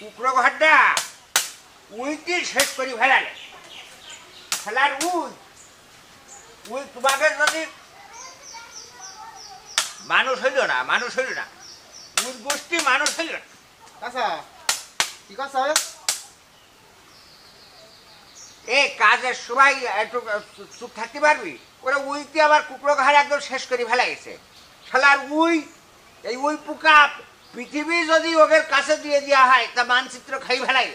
कुकरो को हड्डा उल्टी शेष करी फैलाले फैलार उल तुम्हारे नदी मानुष है जो ना उल गोष्टी मानुष है जो कैसा ठीक है साहब एक काजे सुबाई ऐटू सुखती बार भी और उल्टी आवार कुकरो का हड्डा एकदम शेष करी फैला इसे फैलार उल ये उल पुकार पृथ्वी जदि ओगर कासे दिए दिया है त मानचित्र खाई भलाई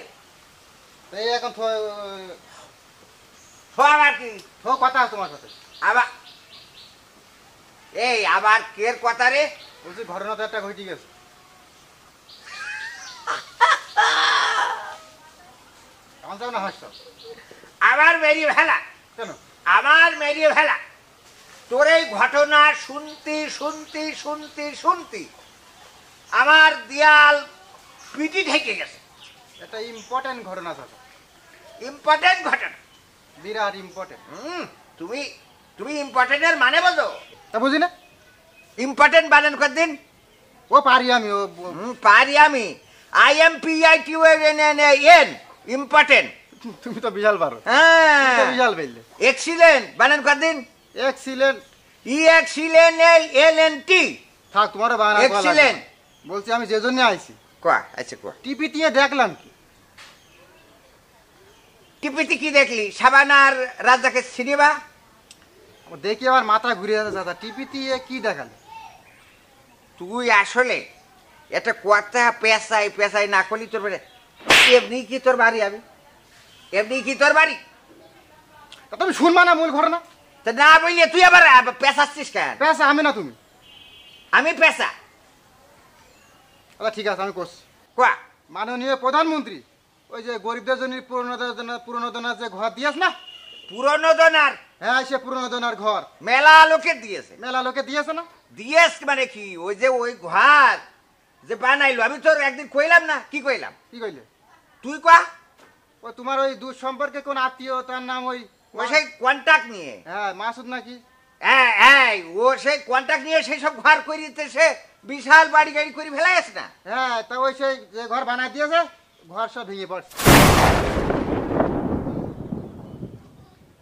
त एकन थो फवाकी थो कथा तुम्हार साथे आबा ए आबार केर कथा रे बुझि घटना तो एकटा घटि गेছে तখন যাও না হাসছো আবার মেরি ভেলা কেন আবার মেরি ভেলা তোর এই ঘটনা শুনতি শুনতি শুনতি শুনতি আমার দিয়াল পিটি ঢেকে গেছে এটা ইম্পর্টেন্ট ঘটনা চাচা ইম্পর্টেন্ট ঘটনা বিরাট ইম্পর্টেন্ট তুমি তুমি ইম্পর্টেন্ট এর মানে বোঝো তা বুঝিনা ইম্পর্টেন্ট বানান কর দিন ও পারি আমি ও পারি আমি I M P I Q N N N important তুমি তো বিশাল পারো হ্যাঁ তুমি তো বিশাল বললে এক্সিলেন্ট বানান কর দিন excellent E excellent L N T থাক তোমার বানান ভালো এক্সিলেন্ট बोलते हमें जेजोन ने आई थी क्या ऐसे क्या टीपीटी ये देख लाम की टीपीटी की देख ली शबानार राजा के सिनेमा वो देखिए वार माता घुरी रहता ज़्यादा टीपीटी ये की देखा ले तू याशोले ये तो कुआता है पैसा ही नाकोली तोर बड़े एवनी की तोर बारी अभी एवनी की तोर बारी तो तुम शून्य माना मूल घर ना तो ना बोलिए तू ये ठीक है क्या माननीय प्रधानमंत्री বিশাল বাড়ি গাড়ি করি ফেলাইছ না হ্যাঁ তা ওই সেই যে ঘর বানাই দিয়েছে ঘর সব ভেঙে পড়ছে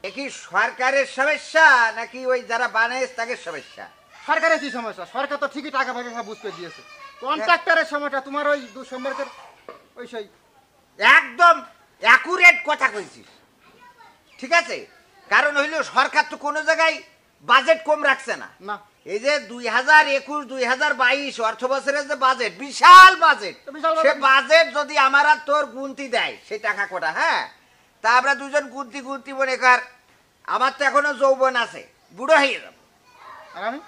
একই সরকারের সমস্যা নাকি ওই যারা বানাইছে তাদের সমস্যা সরকারের কি সমস্যা সরকার তো ঠিকই টাকা ভাগে সব বুঝতে দিয়েছে কন্ট্রাক্টরের সমস্যা তোমার ওই দুঃসম্পর্কের ওই সেই একদম অ্যাকুরেট কথা কইছিস ঠিক আছে কারণ হইলো সরকার তো কোন জায়গায় বাজেট কম রাখছে না না এই যে 2021 2022 অর্থবছরের যে বাজেট বিশাল বাজেট সে বাজেট যদি আমরা তোর গুনতি দেয় সেই টাকা কোটা হ্যাঁ তা আমরা দুজন গুনতি মনে কর আমার তো এখনো যৌবন আছে বুড়ো হয়ে যাব আর আমি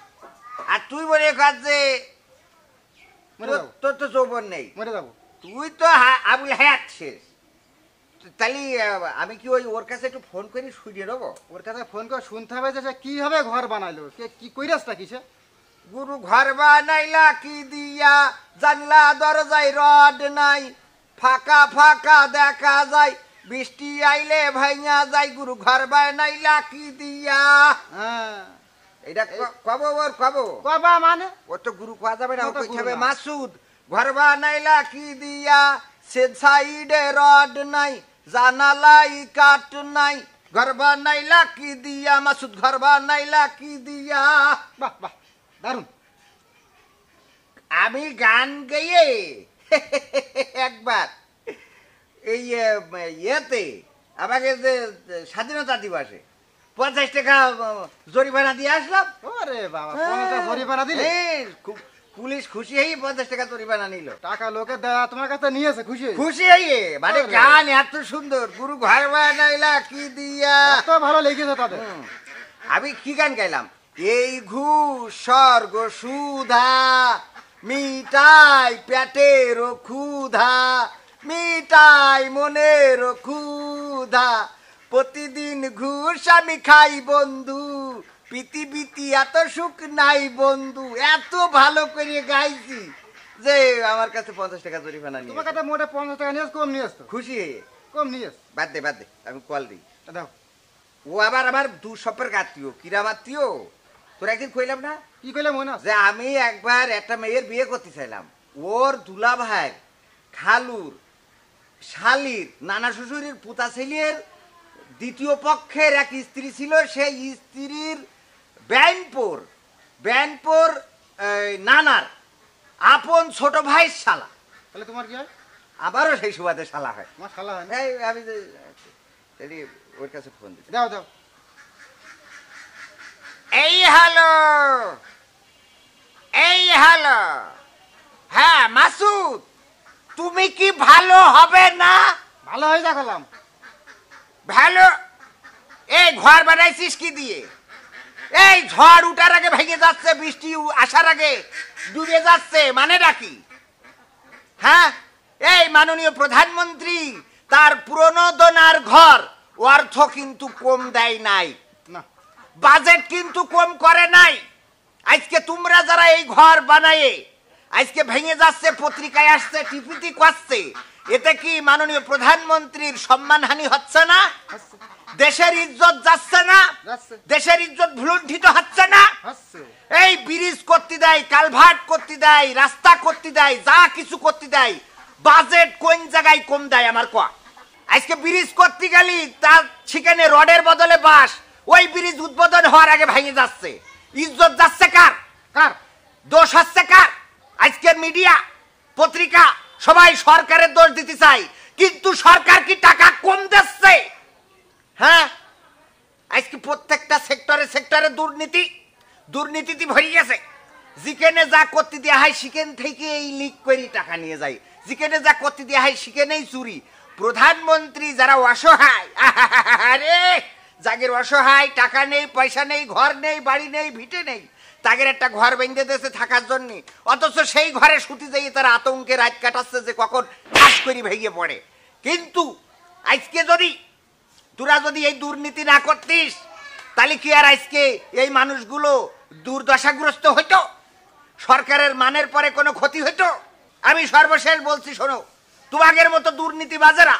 আর তুই মনে কর যে তোর তো যৌবন নেই মরে যাব তুই তো আবুল হায়াত শেষ তালি আমি কি ওই ওর কাছে একটু ফোন করি শুনিয়ে দেবো ওর কাছে ফোন করে শুনতে হবে যে কিভাবে ঘর বানাইলো কি কই রাস্তা কিছে গুরু ঘর বানাইলা কি দিয়া জানলা দরজায় রড নাই ফাঁকা ফাঁকা দেখা যায় বৃষ্টি আইলে ভাঙা যায় গুরু ঘর বানাইলা কি দিয়া হ্যাঁ এটা কবো ওর কবো কবা মানে ও তো গুরু কোয়া যাবে না ও কইবে মাসুদ ঘর বানাইলা কি দিয়া সেছাইডে রড নাই जानालाई काट नहीं घर बनाइला की दिया मसूद घर बनाइला की दिया वाह वाह दारुण आमी गान गए एक बार ये थे अब आगे शादी ना ताती बात है 50 टका जोरी बना दिया इसलाम अरे बाबा 50 जोरी बना दी ले पुलिस खुशी है ये 50 टका तो रिबाना नहीं लो टाका लोगे दादा तुम्हारे का तो नहीं है से खुशी है ये बारे क्या नियत तो सुंदर गुरु घर वाला इलाकी दिया तो भालो लेके जाता है अभी किकान कहलाम ये घू शर्ग शुदा मीटाई प्याटे रोखुदा मीटाई मोने रोखुदा प्रतिदिन घूसा मिठाई बंदू पीती पीती या तो शुक नाई बंदू या तो भालो करिए गाइसी जे हमारे कासे 50 टका जोरी बना नहीं तुम्हारे कासे मोटे 50 टका नहीं है कम नहीं है तो खुशी है कम नहीं है बात दे अभी कॉल दी तब वो आबार आबार दूर शॉपर काती हो किरामाती हो तो एक दिन कोयला बना ये कोयला मोना जे आमी एक बार एक टाइम ये बियर कोती सेलाम और दूल्हा भाई खालूर शालिर नाना शुशुर पुता छेलिर द्वितीय पक्षर एक स्त्री छिल से स्त्री बैनपुर नानार आपन छोट भाई शाला तुम्हार क्या आबारो से सुबादे शाला है शाला ওর কাছে ফোন দিই দাও দাও এই হ্যালো হ্যাঁ মাসুদ তুমি কি ভালো হবে না ভালো হই দেখলাম ভালো এই ঘর বানাইছিস কি দিয়ে এই ঝড় উঠার আগে ভেঙে যাচ্ছে বৃষ্টি আসার আগে ডুবে যাচ্ছে মানে রাখি হ্যাঁ এই মাননীয় প্রধানমন্ত্রী তার পুরনো দোনার ঘর অর্থ কিন্তু কম দেয় নাই না বাজেট কিন্তু কম করে নাই আজকে তোমরা যারা এই ঘর বানায়ে আজকে ভেঙে যাচ্ছে পত্রিকায় আসছে টিপিটি করছে এতে কি মাননীয় প্রধানমন্ত্রীর সম্মানহানি হচ্ছে না দেশের इज्जत যাচ্ছে না দেশের इज्जत ভুলুণ্ঠিত হচ্ছে না এই ব্রিজ করতে দেয় কালভার্ট করতে দেয় রাস্তা করতে দেয় যা কিছু করতে দেয় বাজেট কোন জায়গায় কম দেয় আমার কো आज के ब्रिज करते गली छिकने रडर बदले बास ओई ब्रिज उद्बोधन हार आगे भेंगे जाच्छे इज्जत जाच्छे कार कार दोष हच्छे कार आजकेर मीडिया पत्रिका सबाई सरकारेर दोष दिते चाय किन्तु सरकार की टाका कम दिच्छे हाँ आज के प्रत्येकटा सेक्टरे सेक्टरे दुर्नीति दुर्नीतिते भरे गेछे जिकेने जा करते देया हय शिकेन थेकेई लीक करे टाका निये जाय जिकेने जा करते देया हय शिकेनेई चुरी प्रधानमंत्री जरा असहाय अरे जागेर असहाय टाका नहीं पैसा नहीं घर नहीं बाड़ी नहीं भिटे नहीं तागेर एक घर बेंधे देशे थाकार जन्य अथच सेई घरे सुते जाइए तारा आतंके रात काटाच्छे जे कखन ठास करे भेंगे पड़े किन्तु आजके जदि तोरा जदि एई दुर्नीति ना करतिस ताहले कि आर आजके एई मानुषगुलो दुर्दशाग्रस्त हतो सरकारेर मानेर परे कोनो क्षति हतो आमि सर्वशेष बोलछि शोनो तुमागेर मतो दुर्नीतिबाजेरा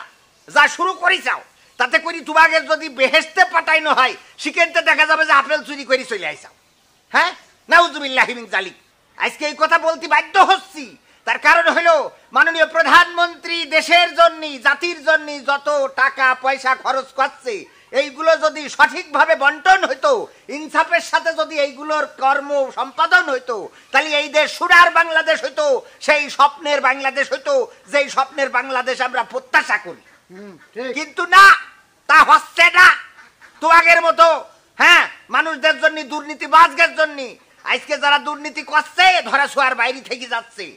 जा शुरू करी जाओ ताते करी तुमागेर जदि बेहेस्ते पाठाइनो हय शिकेनते देखा जाबे जे आपेल चुरी करे चले आइसाओ हाँ नाउजुबिल्लाहि मिन जालिक आजके एई कथा बोलते बाध्य हच्छी तार कारण हलो माननीय प्रधानमंत्री देशेर जन्य जातिर जन्य जतो टाका पैसा खरच करछे एइगुलो जदि सठिकभावे बंटन हतो इनसाफेर साथे जदि एइगुलोर कर्म सम्पादन हतो ताहले एइ देश सोनार बांग्लादेश हतो सेइ स्वप्नेर बांग्लादेश हतो जेइ स्वप्नेर बांग्लादेश आमरा प्रत्याशा करी किन्तु ना ता हच्छे ना तो आगेर मतो हाँ मानुषदेर जन्य दुर्नीतिबाजदेर जन्य आजके जारा दुर्नीति करछे धराछोयार बाइरे थेके जाच्छे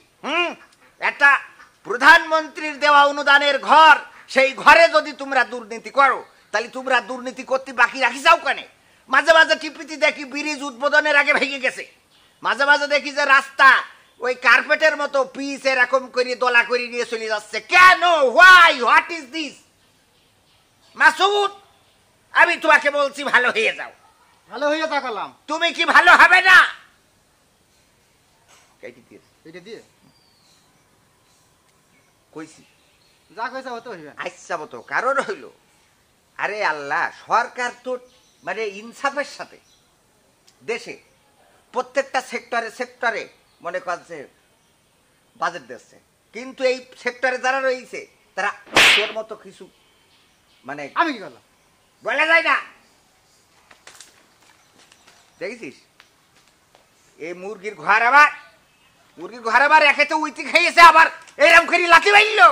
एकटा प्रधानमंत्रीर देवा अनुदानेर घर सेइ घरे जदि तोमरा दुर्नीति करो ताली तुमरा दुर्नीति करते बाकी राखी जाओ कने माझे माझे टिपिती देखी ब्रिज उद्बोधन आगे भेंगे गेछे माझे माझे देखी जे रास्ता ओई कारपेटेर मतो पीस एरकम करे दोला करे निये चले जाच्छे केनो why what is this Masood आमी तोमाके बोलछि भालो हये जाओ भालो हये ताकालाम तुमी कि भालो हबे ना केटि दिए কইছি যা কইছা হতো হইবে আচ্ছা মতো কারণ হইলো अरे आल्ला सरकार तो माने इनसाफेर साथे देशे प्रत्येकटा सेक्टरे सेक्टरे मने करछे बजेट दिच्छे किन्तु एई सेक्टरे जारा रयेछे तारा तोर मतो किछु माने आमि कि करलाम बोला जाय ना देखिस ए मुर्गिर घर आबार एकेते उइति खाइयेछे आबार एरकम करे लाथि मारलो।